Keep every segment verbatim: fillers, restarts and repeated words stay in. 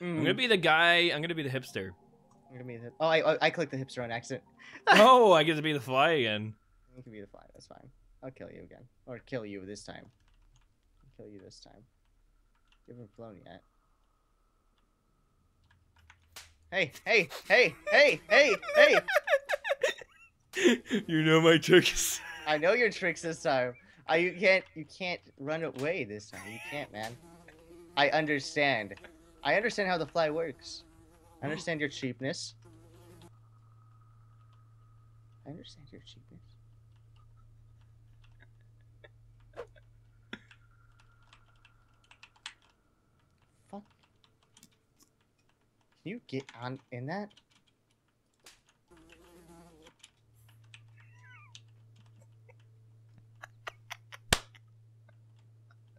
Mm. I'm gonna be the guy. I'm gonna be the hipster. I'm gonna be the, oh, I I clicked the hipster on accident. Oh, I get to be the fly again. You can be the fly. That's fine. I'll kill you again, or kill you this time. I'll kill you this time. You haven't flown yet. Hey! Hey! Hey! Hey! Hey! Hey! You know my tricks. I know your tricks this time. I you can't you can't run away this time. You can't, man. I understand. I understand how the fly works. I understand your cheapness. I understand your cheapness. Fuck. Can you get on in that?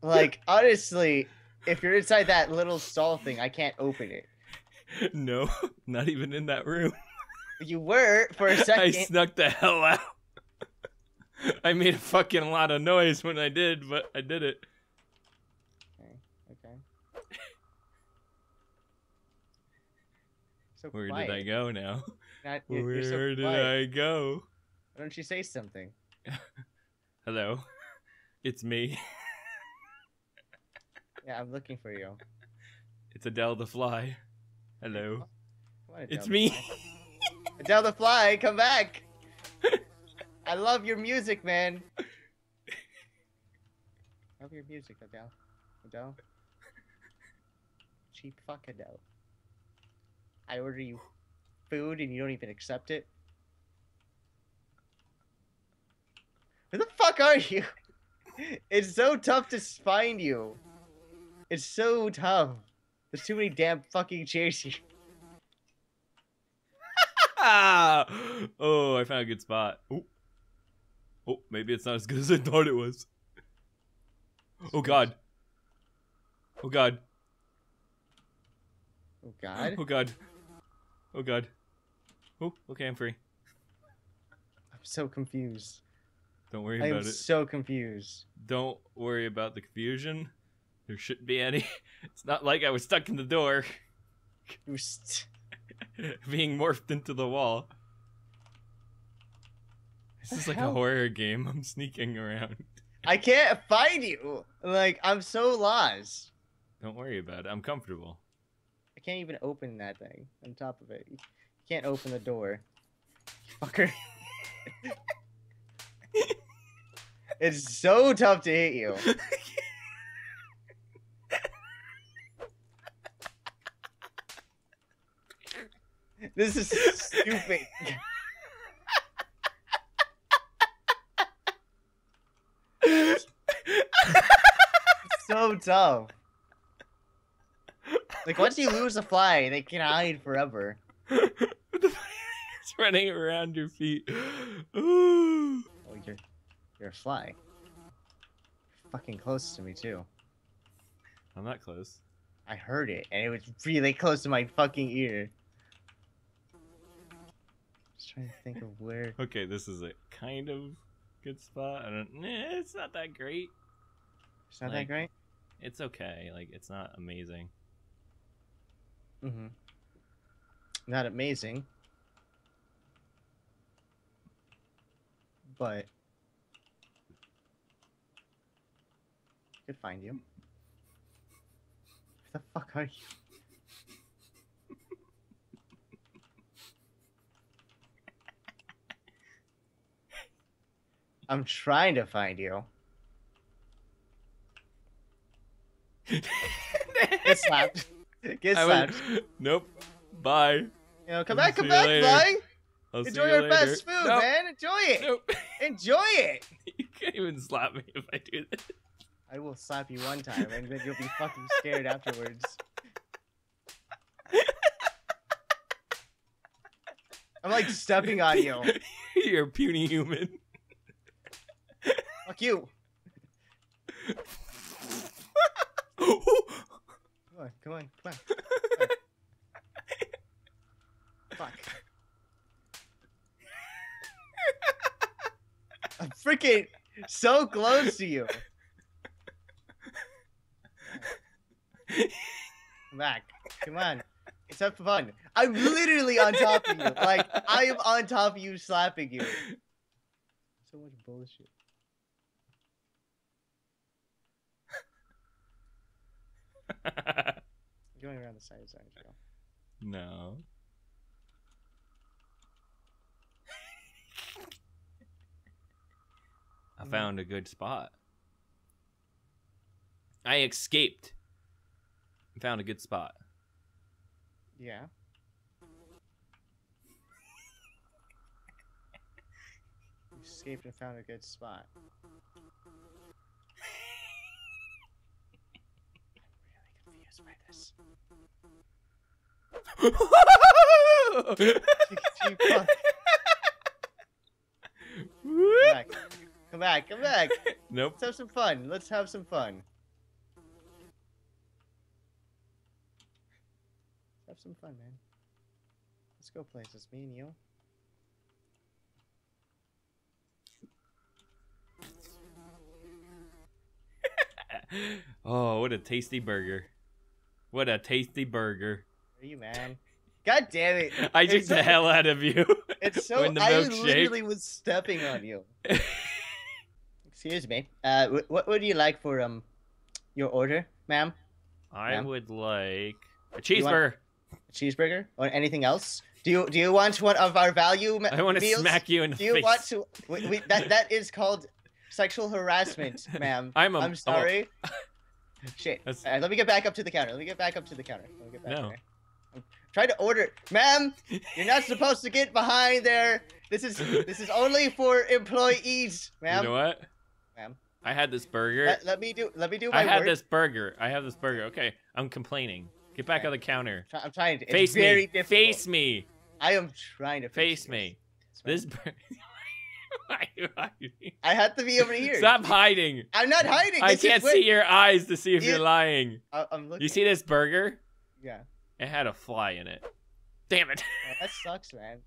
Like, honestly, if you're inside that little stall thing, I can't open it. No, not even in that room. You were, for a second. I snuck the hell out. I made a fucking lot of noise when I did, but I did it. Okay, okay. So where quiet. Did I go now? Not, you're, Where you're so did quiet. I go? Why don't you say something? Hello, it's me. Yeah, I'm looking for you. It's Adele the Fly. Hello. What, Adele it's me. Fly? Adele the Fly, come back. I love your music, man. I love your music, Adele. Adele. Cheap fuck, Adele. I order you food and you don't even accept it. Who the fuck are you? It's so tough to find you. It's so tough. There's too many damn fucking chairs here. Oh, I found a good spot. Oh. Oh, maybe it's not as good as I thought it was. Oh god. Oh god. Oh god. Oh god. Oh god. Oh, okay, I'm free. I'm so confused. Don't worry about it. I'm so confused. Don't worry about the confusion. There shouldn't be any. It's not like I was stuck in the door. Being morphed into the wall. This is like a horror game. I'm sneaking around. I can't find you. Like, I'm so lost. Don't worry about it. I'm comfortable. I can't even open that thing on top of it. You can't open the door. Fucker. It's so tough to hit you. This is stupid. So dumb. Like, once you lose a fly, they can hide forever. It's running around your feet. Ooh. Oh, you're, you're a fly. You're fucking close to me, too. I'm not close. I heard it, and it was really close to my fucking ear. Trying to think of where. Okay, this is a kind of good spot. I don't. Nah, it's not that great. It's not like, that great. It's okay. Like, it's not amazing. Mhm. Not amazing. But I could find you. Where the fuck are you? I'm trying to find you. Get slapped. Get slapped. Would, nope. Bye. You know, come back, come back, fly. Enjoy your later. best food, nope. man. Enjoy it. Nope. Enjoy it. You can't even slap me if I do this. I will slap you one time, and then you'll be fucking scared afterwards. I'm like stepping on you. You're a puny human. Fuck you! Come on, come on, come on. Fuck. I'm freaking so close to you! Come back. Come on. Let's have fun. I'm literally on top of you. Like, I am on top of you, slapping you. So much bullshit. You're going around the sides, aren't you? No. I found a good spot. I escaped. Found a good spot. Yeah. You escaped and found a good spot. I'm really confused by this. Come back. Come back. Come back. Nope. Let's have some fun. Let's have some fun. Have some fun, man. Let's go places, me and you. Oh, what a tasty burger. What a tasty burger. Are you, man? God damn it. I it's just so, the hell out of you. It's so, the I literally shake. was stepping on you. Excuse me. Uh, what would you like for um, your order, ma'am? I ma'am? would like a cheeseburger. A cheeseburger or anything else? Do you do you want one of our value meals? I want to smack you in the face. Do you face. want to? We, we, that that is called sexual harassment, ma'am. I'm a, I'm sorry. Oh. Shit. All right, let me get back up to the counter. Let me get back up to the counter. Let me get back no. There. I'm trying to order, ma'am. You're not supposed to get behind there. This is this is only for employees, ma'am. You know what? Ma'am. I had this burger. Let, let me do. Let me do my I had work. this burger. I have this burger. Okay, I'm complaining. Get back right. on the counter. I'm trying to. It's face very me. Difficult. Face me. I am trying to face, face me. This. this Why are you hiding? I have to be over here. Stop hiding. I'm not hiding. I this can't see your eyes to see if it... you're lying. I I'm looking. You see this burger? Yeah. It had a fly in it. Damn it. Oh, that sucks, man.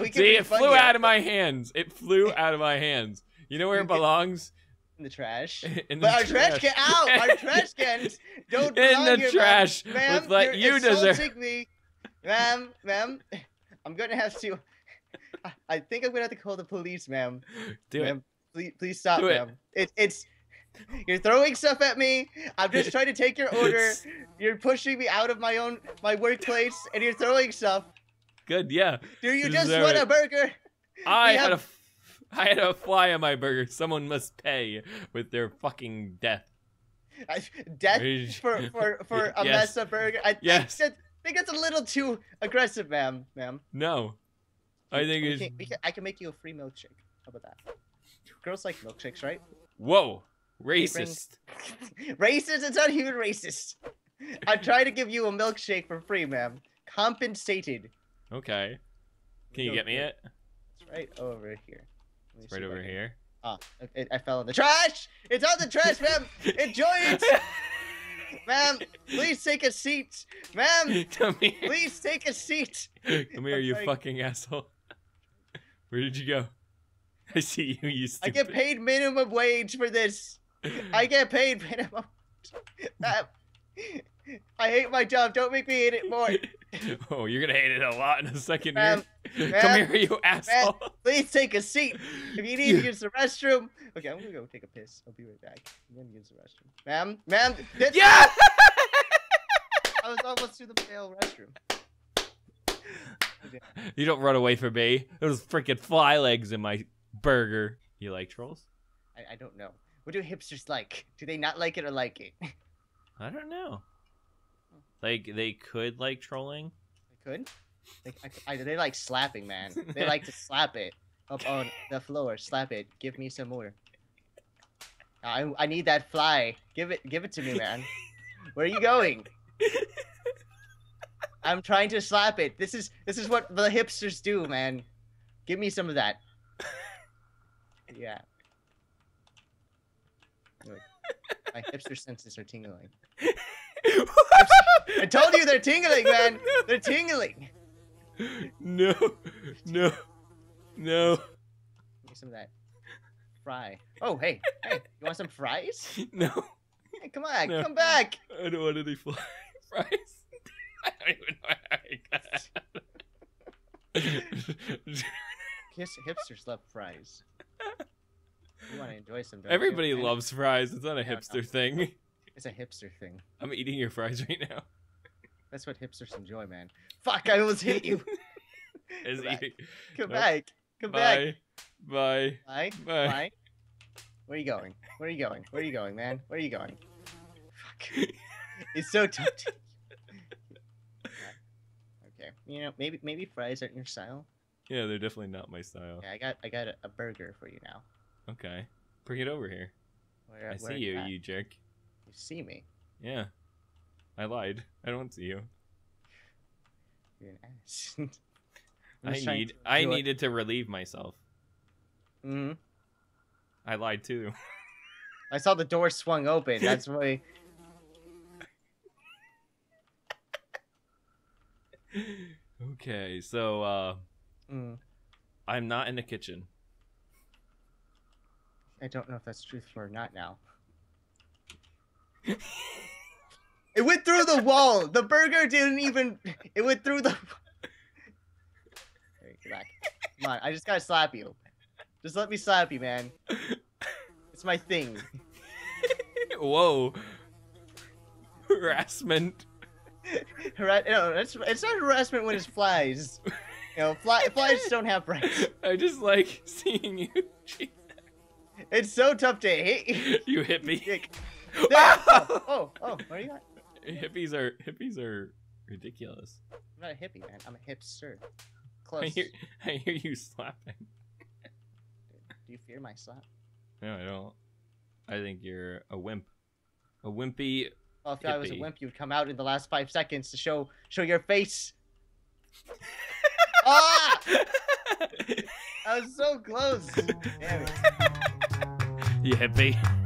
we can see, it flew out, out of my hands. It flew out of my hands. You know where it belongs? In the trash. In the but our trash, trash can out. Our trash cans don't belong in the here, trash. Ma'am, like you deserve. me, ma'am, ma'am. I'm gonna have to. I, I think I'm gonna have to call the police, ma'am. Do ma'am, it. Please, please stop, ma'am. It. It, it's. You're throwing stuff at me. I'm just trying to take your order. You're pushing me out of my own my workplace, and you're throwing stuff. Good, yeah. Do you deserve just want it. a burger? I we had have, a. I had a fly on my burger. Someone must pay with their fucking death. I, death for for for a yes. mess of burger. I yes. think, that, I think that's a little too aggressive, ma'am. Ma'am. No, I think we can, we can, I can make you a free milkshake. How about that? Girls like milkshakes, right? Whoa, racist. Bring... racist. It's not even racist. I try to give you a milkshake for free, ma'am. Compensated. Okay. Can you get me it? It's right over here. It's right over here. Ah, oh, I, I fell in the trash. It's on the trash, ma'am. Enjoy it, ma'am. Please take a seat, ma'am. Please take a seat. Come here, I'm you like... fucking asshole. Where did you go? I see you. You stupid. I get paid minimum wage for this. I get paid minimum. Ma'am, I hate my job. Don't make me hate it more. Oh, you're gonna hate it a lot in a second here. Come here, you asshole. Man, please take a seat. If you need to use the restroom. Okay, I'm gonna go take a piss. I'll be right back. I'm gonna use the restroom. Ma'am, ma'am. Yeah! I was almost to the male restroom. You don't run away from me. Those freaking fly legs in my burger. You like trolls? I, I don't know. What do hipsters like? Do they not like it or like it? I don't know. Like, they could like trolling. They could? They, I, I, they like slapping, man. They like to slap it up on the floor. Slap it. Give me some more. I, I need that fly. Give it give it to me, man. Where are you going? I'm trying to slap it. This is this is what the hipsters do, man. Give me some of that. Yeah. Look, my hipster senses are tingling. I told you they're tingling, man. They're tingling. No, no, no. Give me some of that fry. Oh, hey, hey, you want some fries? No. Hey, come on, no. Come back. I don't want any fries. I don't even know where I got. Kiss hipsters love fries. You want to enjoy some. Everybody you? loves fries. It's not a hipster no, no. thing. It's a hipster thing. I'm eating your fries right now. That's what hipsters enjoy, man. Fuck! I almost hit you. Is Come, back. Come nope. back. Come Bye. back. Bye. Bye. Bye. Bye. Where are you going? Where are you going? Where are you going, man? Where are you going? Fuck. It's so tough. Okay. You know, maybe maybe fries aren't your style. Yeah, they're definitely not my style. Yeah, I got I got a, a burger for you now. Okay. Bring it over here. Where, I where see you, at? you jerk. You see me? Yeah. I lied. I don't see you. You're an ass. I need to I needed to relieve myself. Mm-hmm. I lied too. I saw the door swung open. That's why. Okay, so uh mm. I'm not in the kitchen. I don't know if that's truthful or not now. It went through the wall. The burger didn't even it went through the Hey, come back. Come on, I just gotta slap you. Just let me slap you, man. It's my thing. Whoa. Harassment. Harass no, it's, it's not harassment when it's flies. You know, fly flies don't have rights. I just like seeing you. Jeez. It's so tough to hit. You hit me. No! Oh, oh, oh, what do you got? Hippies are hippies are ridiculous. I'm not a hippie, man. I'm a hipster. Close. I hear, I hear you slapping. Do you fear my slap? No, I don't. I think you're a wimp. A wimpy Well, if hippie. I was a wimp, you'd come out in the last five seconds to show show your face. Ah! I was so close. Damn it. You hippie.